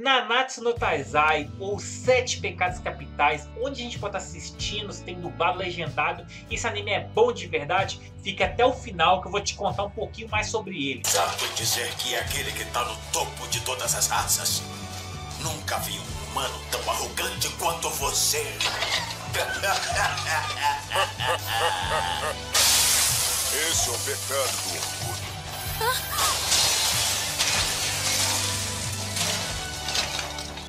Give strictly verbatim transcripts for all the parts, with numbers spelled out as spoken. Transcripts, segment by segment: Nanatsu no Taizai, ou Sete Pecados Capitais, onde a gente pode estar assistindo, se tem dublado, legendado. Esse anime é bom de verdade? Fica até o final que eu vou te contar um pouquinho mais sobre ele. Sabe dizer que é aquele que está no topo de todas as raças. Nunca vi um humano tão arrogante quanto você. Esse é o pecado do orgulho. Ah.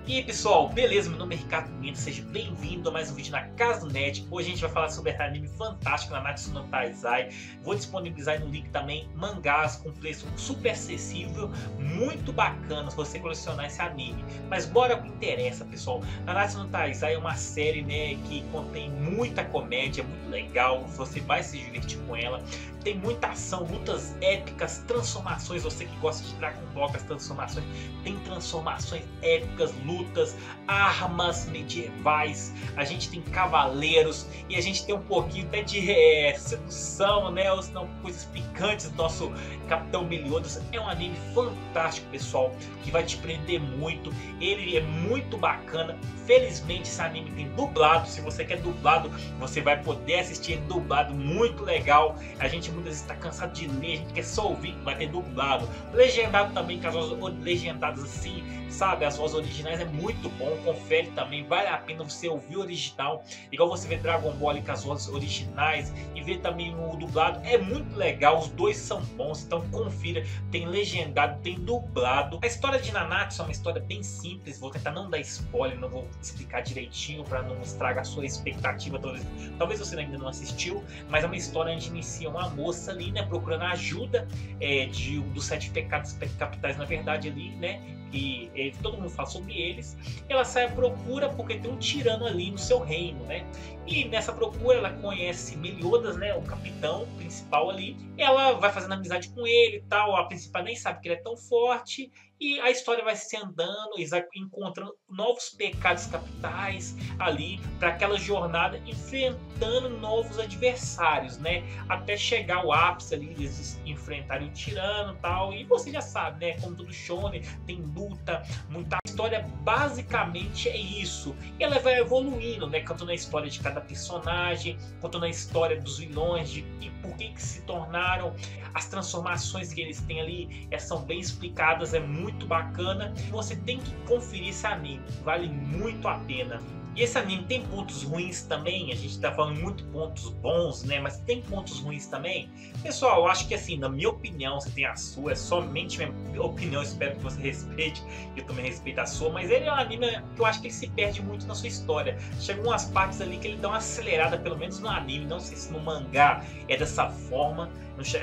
E aí pessoal, beleza? Meu nome é Ricardo Pimenta, seja bem-vindo a mais um vídeo na Casa do Nerd. Hoje a gente vai falar sobre esse anime fantástico, Nanatsu no Taizai. Vou disponibilizar aí no link também mangás com preço super acessível, muito bacana se você colecionar esse anime. Mas bora ao que interessa pessoal, Nanatsu no Taizai é uma série, né, que contém muita comédia, muito legal, você vai se divertir com ela. Tem muita ação, lutas épicas, transformações, você que gosta de Dragon Ball, as transformações, tem transformações épicas, lutas. Lutas, armas medievais, a gente tem cavaleiros e a gente tem um pouquinho até de é, sedução, né? Ou senão coisas picantes do nosso Capitão Meliodas. É um anime fantástico, pessoal, que vai te prender muito. Ele é muito bacana. Felizmente, esse anime tem dublado. Se você quer dublado, você vai poder assistir ele dublado. Muito legal. A gente muitas vezes está cansado de ler, a gente quer só ouvir, vai ter dublado. Legendado também, com as vozes legendadas assim, sabe? As vozes originais. É muito bom, confere também, vale a pena você ouvir o original, igual você vê Dragon Ball com as vozes originais e ver também o dublado, é muito legal, os dois são bons, então confira, tem legendado, tem dublado. A história de Nanatsu é uma história bem simples, vou tentar não dar spoiler, não vou explicar direitinho para não estragar a sua expectativa, talvez, talvez você ainda não assistiu, mas é uma história onde inicia uma moça ali, né, procurando a ajuda é, de, dos sete pecados capitais, na verdade ali, né, e, e todo mundo fala sobre eles, ela sai à procura porque tem um tirano ali no seu reino, né? E nessa procura ela conhece Meliodas, né? O capitão principal ali. Ela vai fazendo amizade com ele e tal. A principal nem sabe que ele é tão forte. E a história vai se andando, encontrando novos pecados capitais ali para aquela jornada, enfrentando novos adversários, né? Até chegar ao ápice ali, eles enfrentarem o tirano e tal. E você já sabe, né? Como todo shonen, tem luta, muita história. Basicamente é isso. E ela vai evoluindo, né? Contando a história de cada personagem, contando a história dos vilões, de e por que que se tornaram, as transformações que eles têm ali, é, são bem explicadas, é muito muito bacana, você tem que conferir esse anime, vale muito a pena. E esse anime tem pontos ruins também, a gente tá falando muito pontos bons, né, mas tem pontos ruins também. Pessoal, eu acho que assim, na minha opinião, você tem a sua, é somente minha opinião, espero que você respeite, eu também respeito a sua, mas ele é um anime que eu acho que ele se perde muito na sua história. Chegam umas partes ali que ele dá uma acelerada, pelo menos no anime, não sei se no mangá é dessa forma,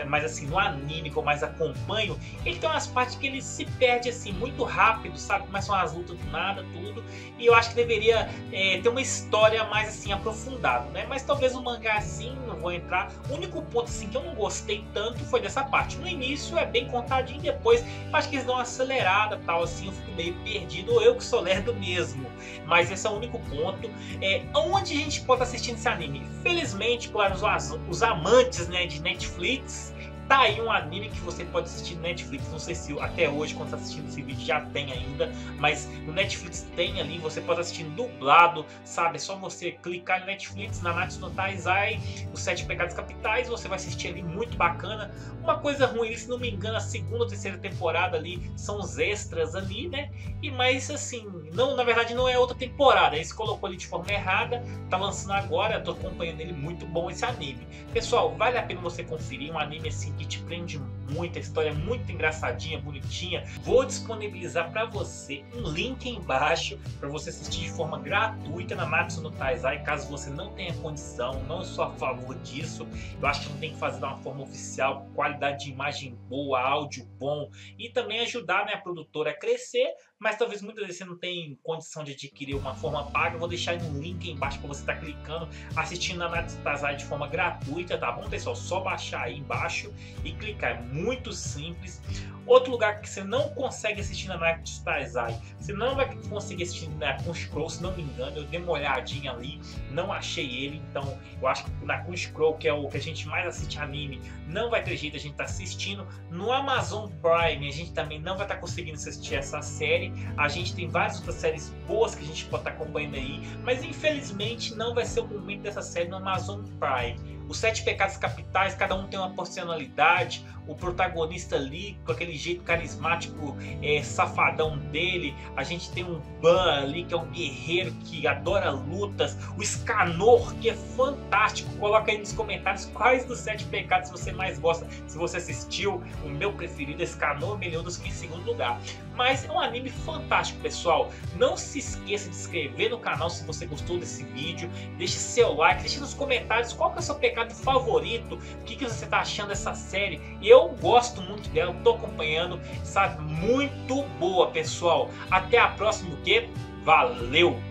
mas assim, no anime que eu mais acompanho, ele tem umas partes que ele se perde assim, muito rápido, sabe, começam as lutas do nada, tudo, e eu acho que deveria... É, tem uma história mais assim aprofundada, né? Mas talvez o mangá assim, não vou entrar. O único ponto assim que eu não gostei tanto foi dessa parte. No início é bem contadinho, depois acho que eles dão uma acelerada, tal assim, eu fico meio perdido, ou eu que sou lerdo mesmo. Mas esse é o único ponto. É, onde a gente pode assistir esse anime? Felizmente, para os, os amantes, né, de Netflix, tá aí um anime que você pode assistir no Netflix, não sei se até hoje, quando está assistindo esse vídeo, já tem ainda, mas no Netflix tem ali, você pode assistir dublado, sabe? É só você clicar no Netflix, Nanatsu no Taizai, os Sete Pecados Capitais, você vai assistir ali, muito bacana. Uma coisa ruim, se não me engano, a segunda ou terceira temporada ali, são os extras ali, né? E mais assim, não, na verdade não é outra temporada, eles colocou ali de forma errada, tá lançando agora, eu tô acompanhando ele, muito bom esse anime. Pessoal, vale a pena você conferir um anime assim, que te prende muito, a história é muito engraçadinha, bonitinha. Vou disponibilizar para você um link embaixo para você assistir de forma gratuita na Nanatsu no Taizai, caso você não tenha condição, não sou a favor disso. Eu acho que não tem que fazer de uma forma oficial, qualidade de imagem boa, áudio bom e também ajudar, né, a produtora a crescer, mas talvez muitas vezes você não tenha condição de adquirir uma forma paga. Eu vou deixar um link embaixo para você estar tá clicando, assistindo na Nanatsu no Taizai de forma gratuita, tá bom pessoal? Só baixar aí embaixo e clicar. É muito simples. Outro lugar que você não consegue assistir na Nanatsu no Taizai, você não vai conseguir assistir na Crunchyroll, se não me engano. Eu dei uma olhadinha ali, não achei ele. Então eu acho que na Crunchyroll, que é o que a gente mais assiste anime, não vai ter jeito, a gente tá assistindo. No Amazon Prime a gente também não vai estar tá conseguindo assistir essa série. A gente tem várias outras séries boas que a gente pode estar tá acompanhando aí, mas infelizmente não vai ser o momento dessa série no Amazon Prime. Os Sete Pecados Capitais, cada um tem uma personalidade, o protagonista ali, com aquele jeito carismático, é, safadão dele. A gente tem um Ban ali, que é um guerreiro que adora lutas. O Escanor, que é fantástico. Coloca aí nos comentários quais dos Sete Pecados você mais gosta, se você assistiu. O meu preferido é Escanor, Meliodas, que em segundo lugar. Mas é um anime fantástico, pessoal. Não se esqueça de se inscrever no canal se você gostou desse vídeo. Deixe seu like, deixe nos comentários qual que é o seu pecado favorito, o que, que você está achando dessa série. Eu gosto muito dela, estou acompanhando, sabe? Muito boa, pessoal. Até a próxima, o que? Valeu!